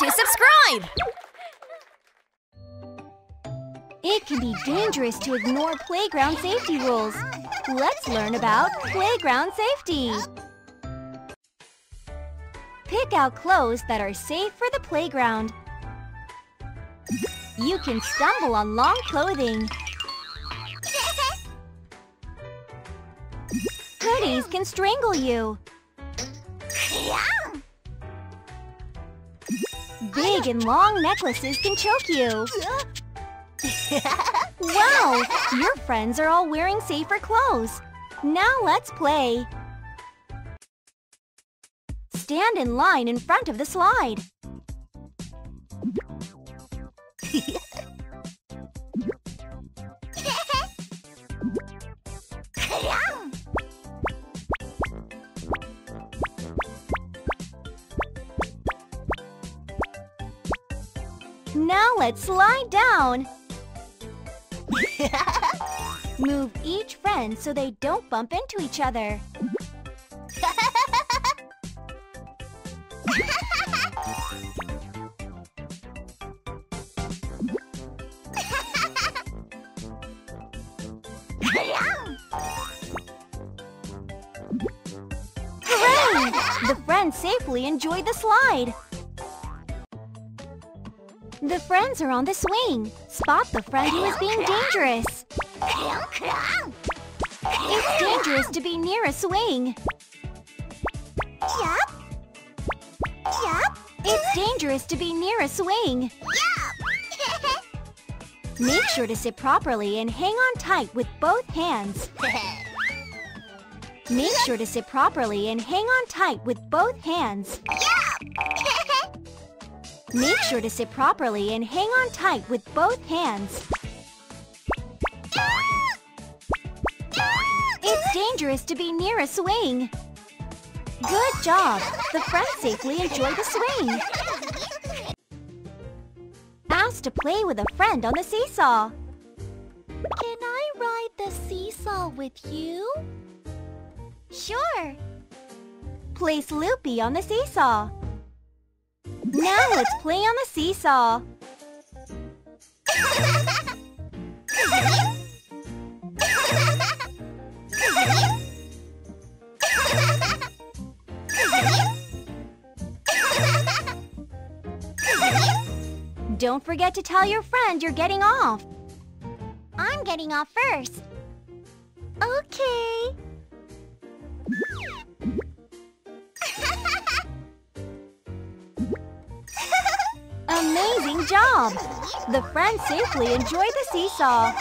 to subscribe! It can be dangerous to ignore playground safety rules. Let's learn about playground safety. Pick out clothes that are safe for the playground. You can stumble on long clothing. Hoodies can strangle you. Big and long necklaces can choke you. Wow! Your friends are all wearing safer clothes. Now let's play. Stand in line in front of the slide. Now let's slide down. Move each friend so they don't bump into each other. Hooray! The friends safely enjoyed the slide. The friends are on the swing. Spot the friend who is being dangerous. It's dangerous to be near a swing. It's dangerous to be near a swing. Make sure to sit properly and hang on tight with both hands. Make sure to sit properly and hang on tight with both hands. Make sure to sit properly and hang on tight with both hands. It's dangerous to be near a swing. Good job! The friends safely enjoy the swing. Ask to play with a friend on the seesaw. Can I ride the seesaw with you? Sure. Place Loopy on the seesaw. Now let's play on the seesaw. Don't forget to tell your friend you're getting off. I'm getting off first. Okay. Amazing job! The friends safely enjoyed the seesaw.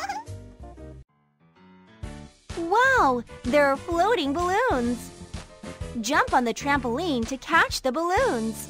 Wow! There are floating balloons. Jump on the trampoline to catch the balloons.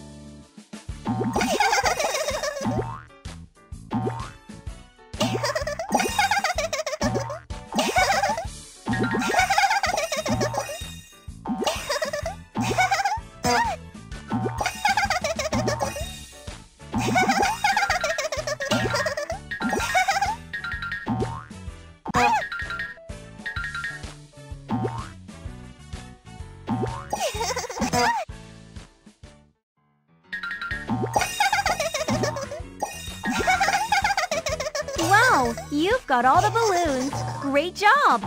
Wow, you've got all the balloons. Great job!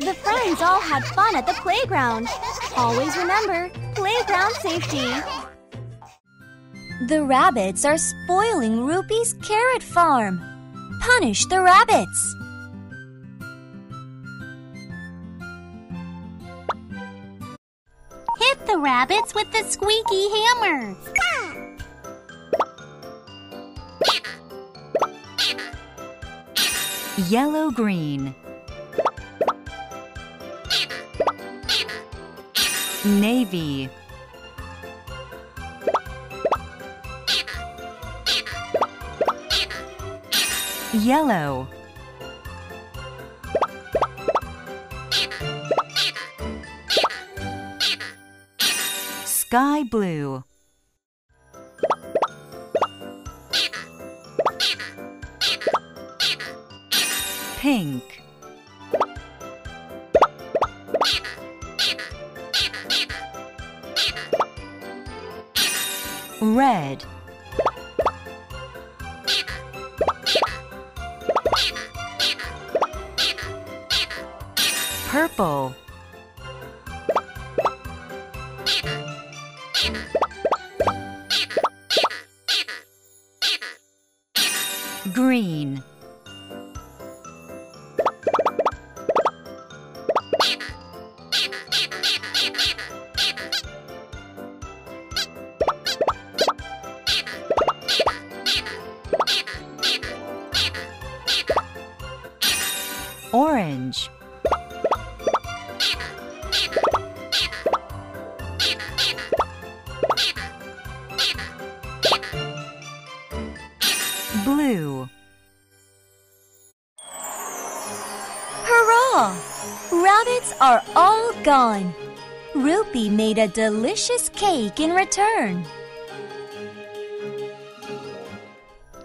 The friends all had fun at the playground. Always remember, playground safety. The rabbits are spoiling Rupi's carrot farm. Punish the rabbits. Hit the rabbits with the squeaky hammer. Yellow-green. Navy. Yellow. Sky blue. Pink. Red. Purple. Green. Orange. Blue. Hurrah! Rabbits are all gone. Rupi made a delicious cake in return.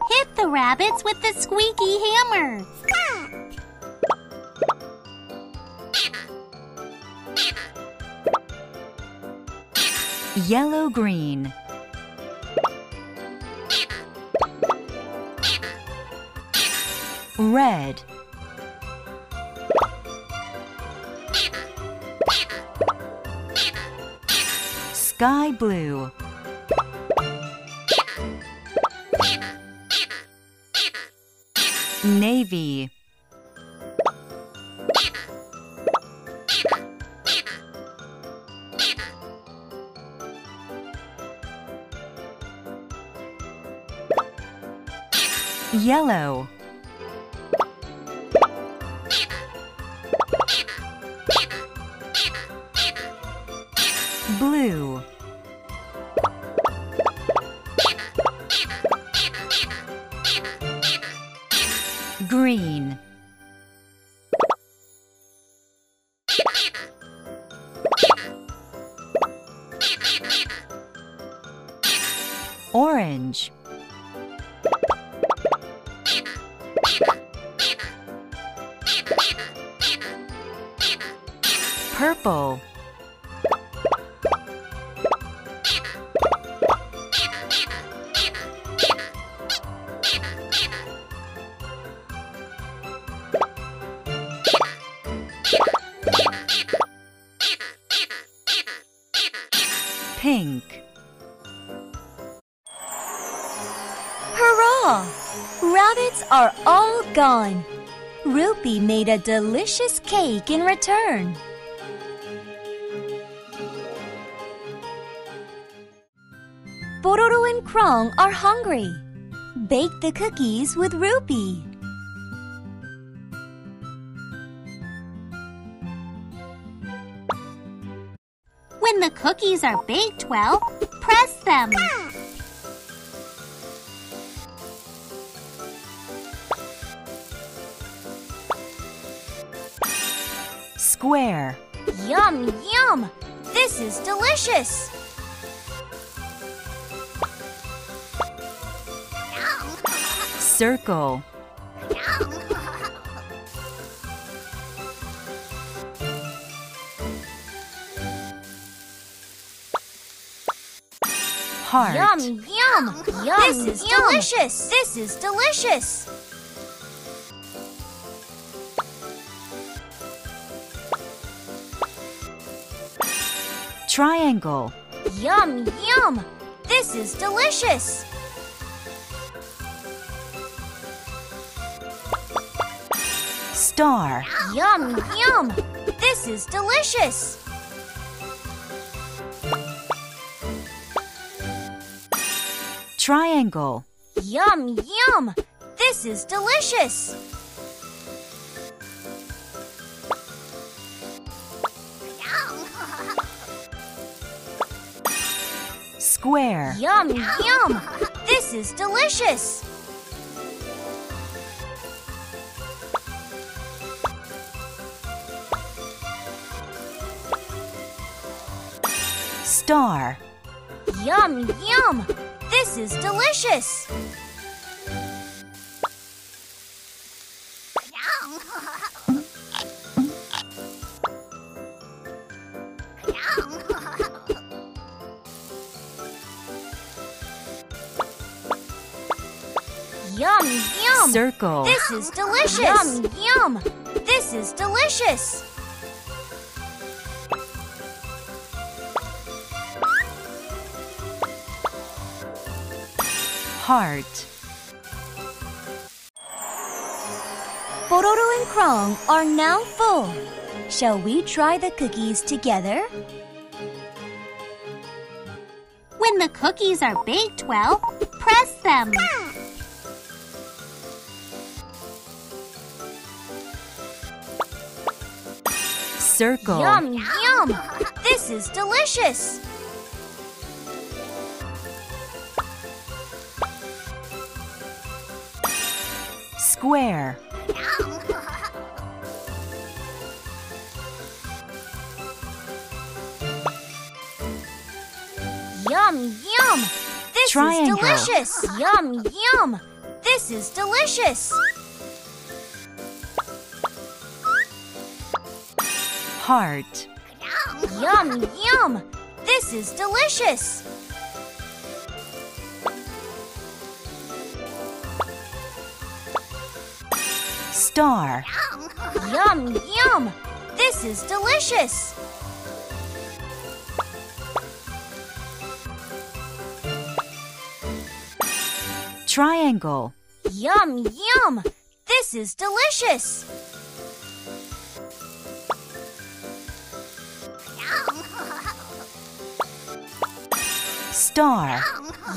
Hit the rabbits with the squeaky hammer. Yellow-green. Red. Sky blue. Navy. Yellow. Blue. Green. Orange. Purple. Pink. Hurrah! Rabbits are all gone. Rupi made a delicious cake in return. Pororo and Krong are hungry. Bake the cookies with Rupi. When the cookies are baked well, press them. Square. Yum, yum! This is delicious! Circle. Heart. Yum, yum, yum. This is delicious. This is delicious. Triangle. Yum, yum. This is delicious. Star. Yum, yum. This is delicious. Triangle. Yum, yum. This is delicious. Square. Yum, yum. This is delicious. Star. Yum, yum! This is delicious! circle. This is delicious! Yum, yum! This is delicious! Heart. Pororo and Krong are now full. Shall we try the cookies together? When the cookies are baked well, press them. Circle. Yum, yum! This is delicious! Square. Yum, yum! This Triangle. Is delicious! Yum, yum! This is delicious! Heart. Yum, yum! This is delicious! Star. Yum, yum! This is delicious! Triangle. Yum, yum! This is delicious! Star.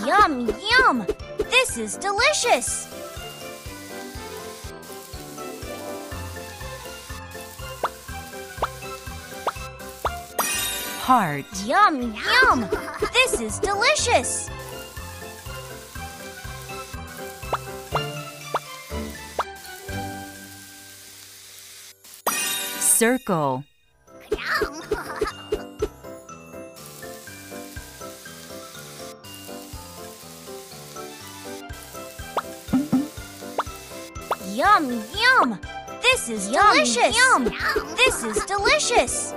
Yum, yum! This is delicious! Heart. Yum, yum! This is delicious! Circle. Yum, yum! This is delicious! Yum, yum! This is delicious!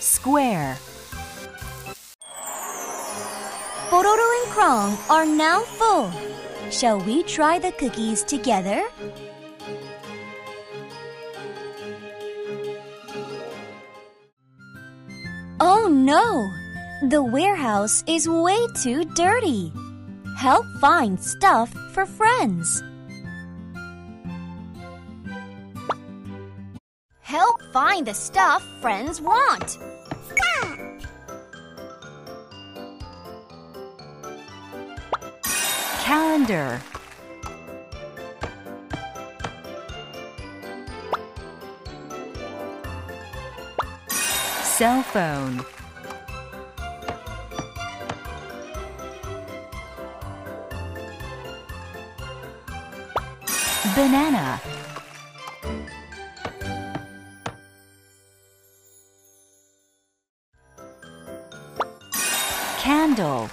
Square. Pororo and Krong are now full. Shall we try the cookies together? Oh no! The warehouse is way too dirty. Help find stuff for friends. Help find the stuff friends want. Calendar. Cell phone. Banana. Candle.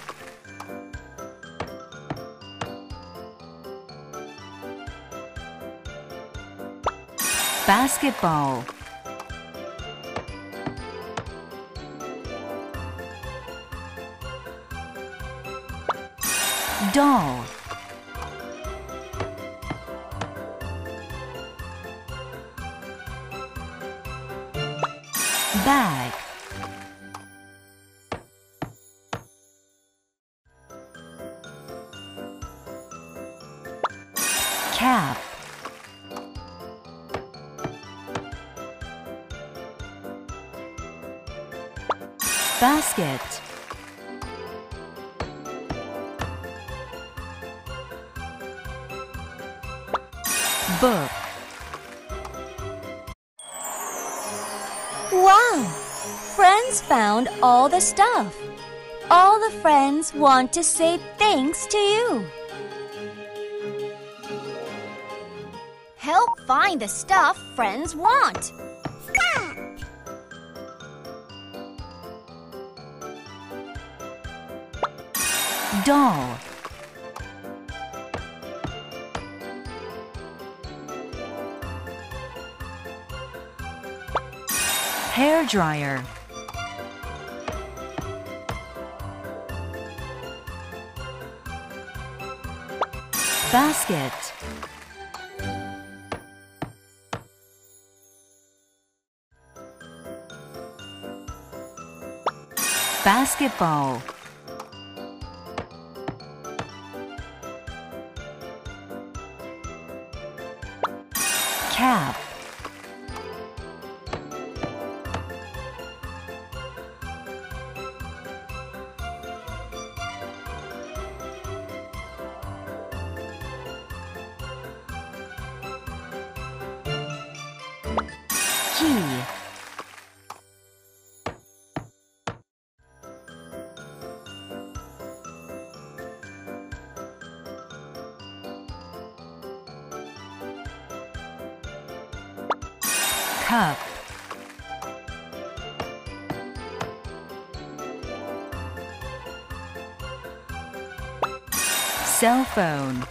Basketball. Doll. Bag. Cap. Basket. Book. Wow! Friends found all the stuff. All the friends want to say thanks to you. Help find the stuff friends want. Doll. Hair dryer. basket. Basketball. Cap. Key. Cup. Cell phone.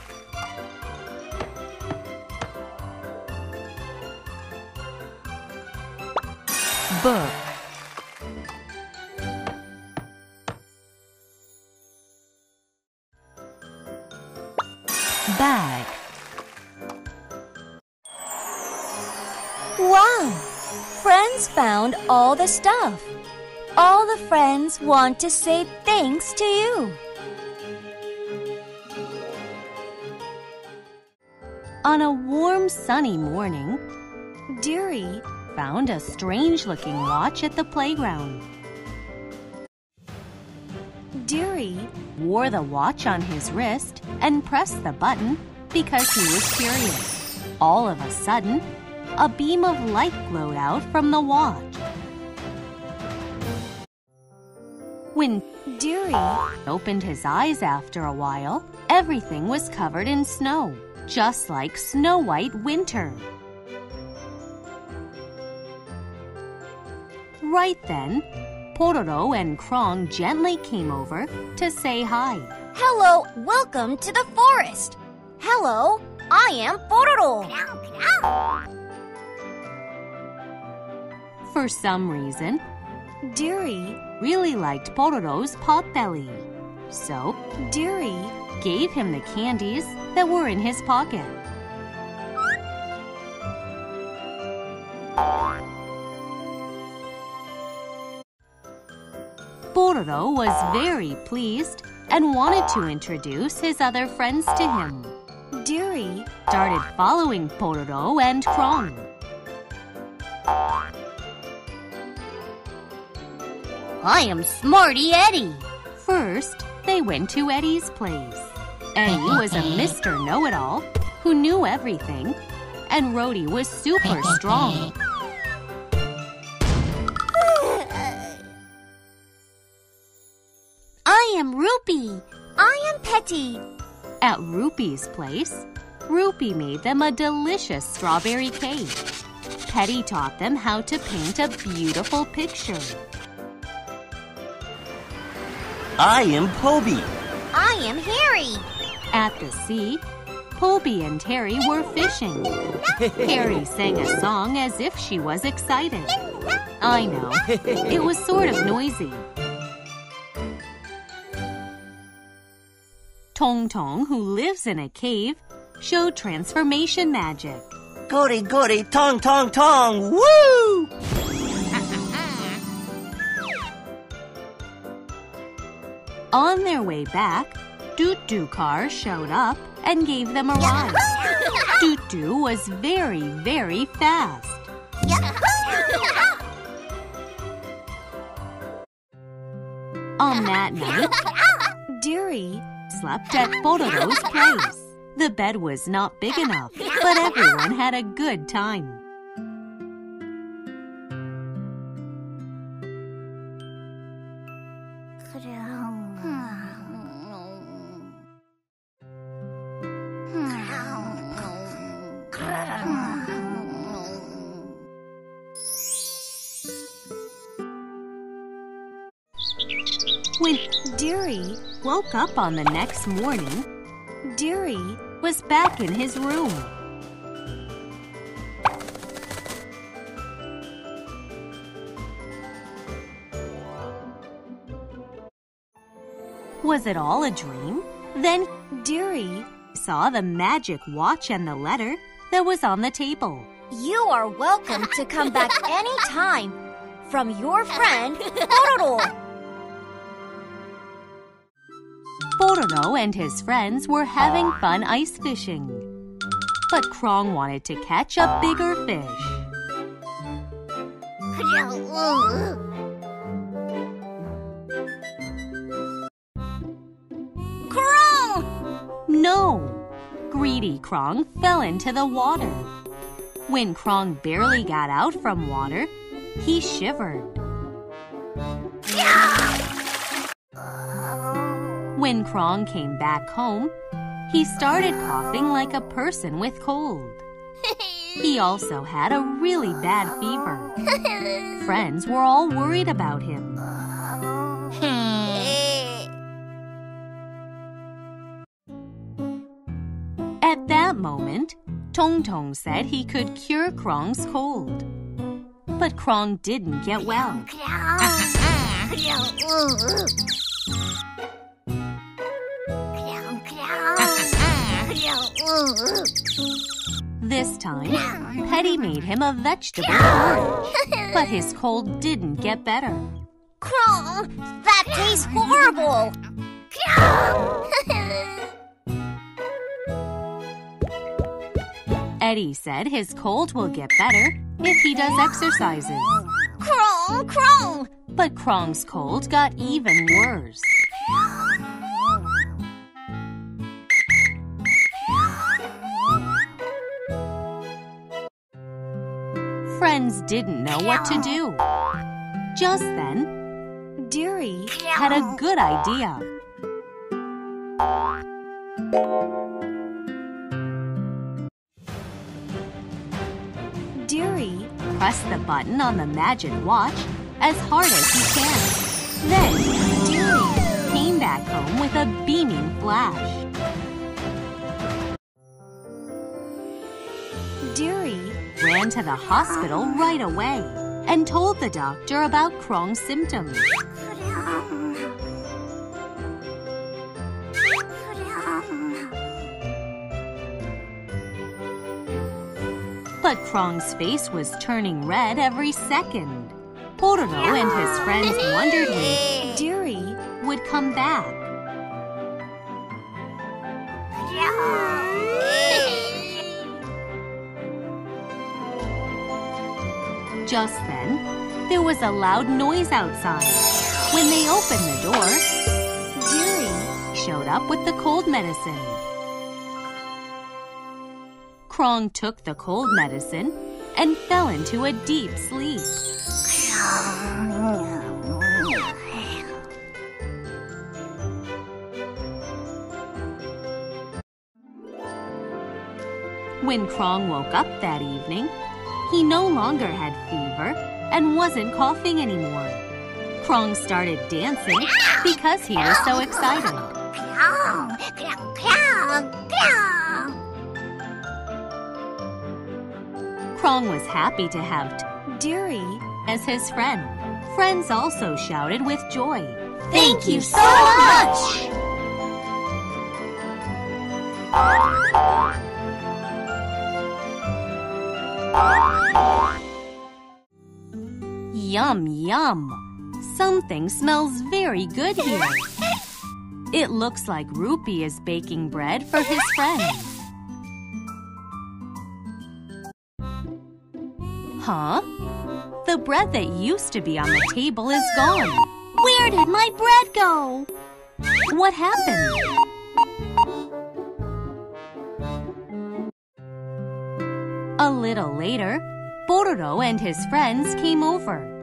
Book. Bag. Wow! Friends found all the stuff. All the friends want to say thanks to you. On a warm, sunny morning, Deary found a strange-looking watch at the playground. Deary wore the watch on his wrist and pressed the button because he was curious. All of a sudden, a beam of light glowed out from the watch. When Deary opened his eyes after a while, everything was covered in snow, just like Snow White winter. Right then, Pororo and Krong gently came over to say hi. Hello, welcome to the forest. Hello, I am Pororo. For some reason, Deary really liked Pororo's potbelly. So, Deary gave him the candies that were in his pocket. Pororo was very pleased and wanted to introduce his other friends to him. Deary started following Pororo and Krong. I am Smarty Eddie! First, they went to Eddie's place. Eddie was a Mr. Know-it-all who knew everything, and Rody was super strong. I am Rupi. I am Petty. At Rupi's place, Rupi made them a delicious strawberry cake. Petty taught them how to paint a beautiful picture. I am Poby. I am Harry. At the sea, Poby and Harry were fishing. Harry sang a song as if she was excited. I know, it was sort of noisy. Tong Tong, who lives in a cave, showed transformation magic. Goody, goody, Tong Tong Tong, woo! On their way back, Doot-Doo car showed up and gave them a ride. Doot-Doo was very, very fast. On that night, Deary slept at Pororo's place. The bed was not big enough, but everyone had a good time. When Deary woke up on the next morning, Deary was back in his room. Was it all a dream? Then Deary saw the magic watch and the letter that was on the table. You are welcome to come back anytime. From your friend, Pororo. Pororo and his friends were having fun ice fishing. But Krong wanted to catch a bigger fish. Krong! No! Greedy Krong fell into the water. When Krong barely got out from water, he shivered. When Krong came back home, he started coughing like a person with cold. He also had a really bad fever. Friends were all worried about him. At that moment, Tong Tong said he could cure Krong's cold. But Krong didn't get well. This time, Petty made him a vegetable porridge, but his cold didn't get better. Krong, that tastes horrible! Eddie said his cold will get better if he does exercises. Krong, Krong! But Krong's cold got even worse. Friends didn't know what to do. Just then, Deary had a good idea. Deary pressed the button on the magic watch as hard as he can. Then Deary came back home with a beaming flash. Deary ran to the hospital right away and told the doctor about Krong's symptoms. But Krong's face was turning red every second. Pororo and his friends wondered if Deary would come back. Just then, there was a loud noise outside. When they opened the door, Jerry showed up with the cold medicine. Krong took the cold medicine and fell into a deep sleep. When Krong woke up that evening, he no longer had fever and wasn't coughing anymore. Krong started dancing because he was so excited. Krong was happy to have Deary as his friend. Friends also shouted with joy, "Thank you so much!" Yum, yum! Something smells very good here. It looks like Rupi is baking bread for his friends. Huh? The bread that used to be on the table is gone. Where did my bread go? What happened? A little later, Pororo and his friends came over.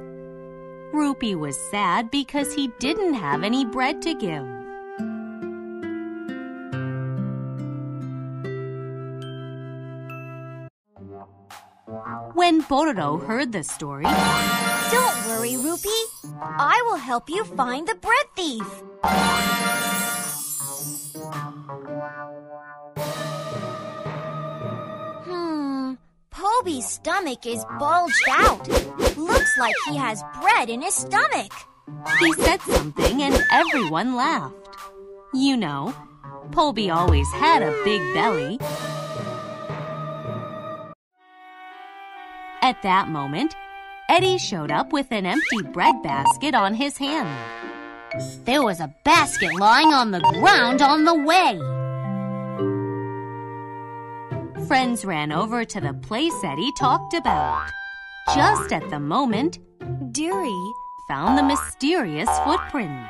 Rupi was sad because he didn't have any bread to give. When Pororo heard the story, "Don't worry, Rupi. I will help you find the bread thief." Poby's stomach is bulged out. Looks like he has bread in his stomach. He said something and everyone laughed. You know, Poby always had a big belly. At that moment, Eddie showed up with an empty bread basket on his hand. There was a basket lying on the ground on the way. Friends ran over to the place Eddie talked about. Just at the moment, Deary found the mysterious footprint.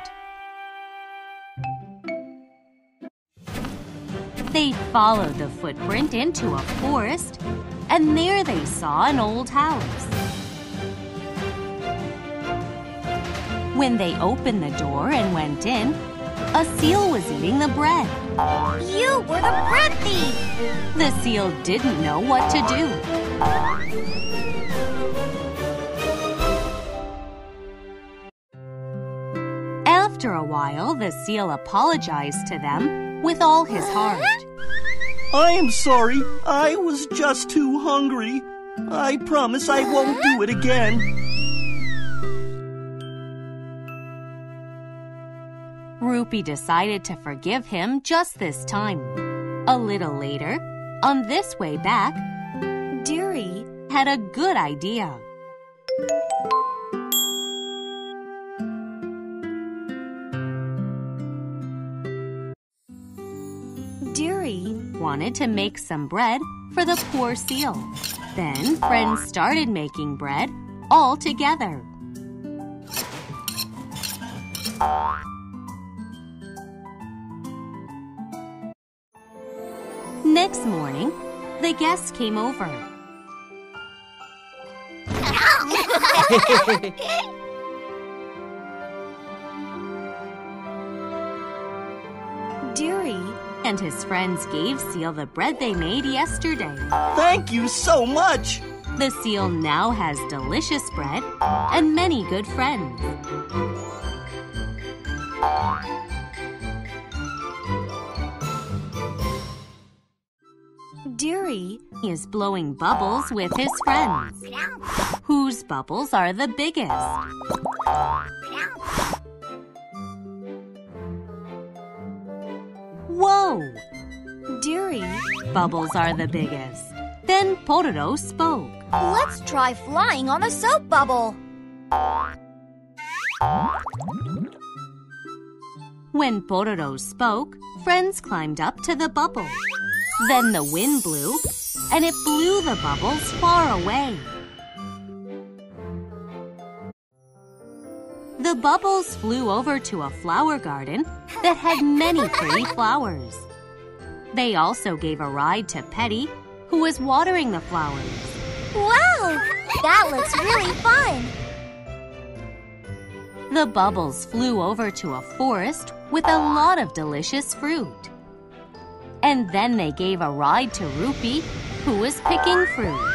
They followed the footprint into a forest, and there they saw an old house. When they opened the door and went in, a seal was eating the bread. You were the bread thief! The seal didn't know what to do. After a while, the seal apologized to them with all his heart. I am sorry. I was just too hungry. I promise I won't do it again. Rupi decided to forgive him just this time. A little later, on this way back, Deary had a good idea. Deary wanted to make some bread for the poor seal. Then friends started making bread all together. Next morning, the guests came over. Deary and his friends gave Seal the bread they made yesterday. Thank you so much! The seal now has delicious bread and many good friends. Deary is blowing bubbles with his friends. Whose bubbles are the biggest? Whoa! Deary's bubbles are the biggest. Then Pororo spoke. Let's try flying on a soap bubble. When Pororo spoke, friends climbed up to the bubble. Then the wind blew, and it blew the bubbles far away. The bubbles flew over to a flower garden that had many pretty flowers. They also gave a ride to Petty, who was watering the flowers. Wow! That looks really fun! The bubbles flew over to a forest with a lot of delicious fruit. And then they gave a ride to Rupi, who was picking fruit.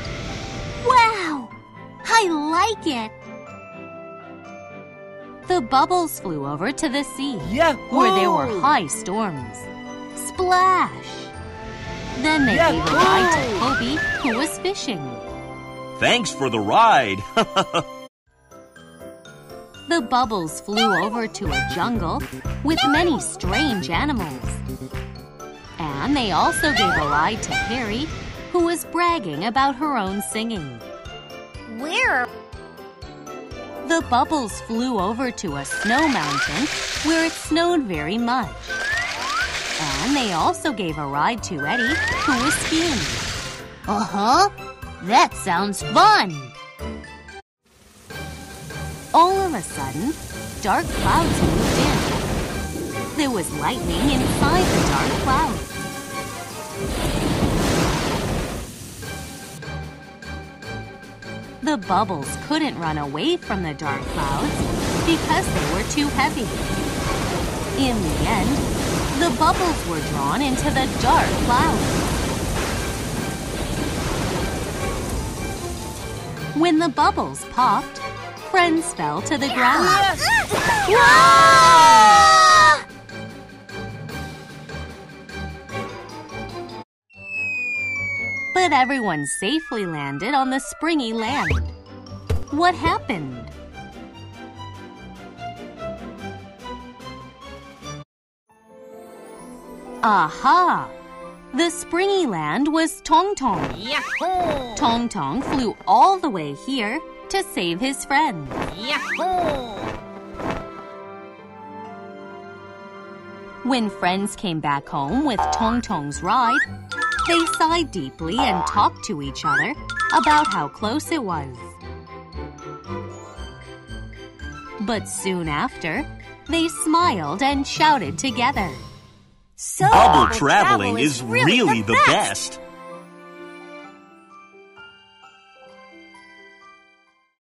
Wow! I like it! The bubbles flew over to the sea, Yahoo! Where there were high storms. Splash! Then they Yahoo! Gave a ride to Poby, who was fishing. Thanks for the ride! The bubbles flew over to a jungle with many strange animals. And they also gave a ride to Harry, who was bragging about her own singing. Where? The bubbles flew over to a snow mountain where it snowed very much. And they also gave a ride to Eddie, who was skiing. Uh-huh. That sounds fun. All of a sudden, dark clouds moved in. There was lightning inside the dark clouds. The bubbles couldn't run away from the dark clouds because they were too heavy. In the end, the bubbles were drawn into the dark clouds. When the bubbles popped, friends fell to the ground. Whoa! But everyone safely landed on the springy land. What happened? Aha! The springy land was Tong Tong. Yahoo! Tong Tong flew all the way here to save his friend. Yahoo! When friends came back home with Tong Tong's ride, they sighed deeply and talked to each other about how close it was. But soon after, they smiled and shouted together. So bubble traveling is really the best.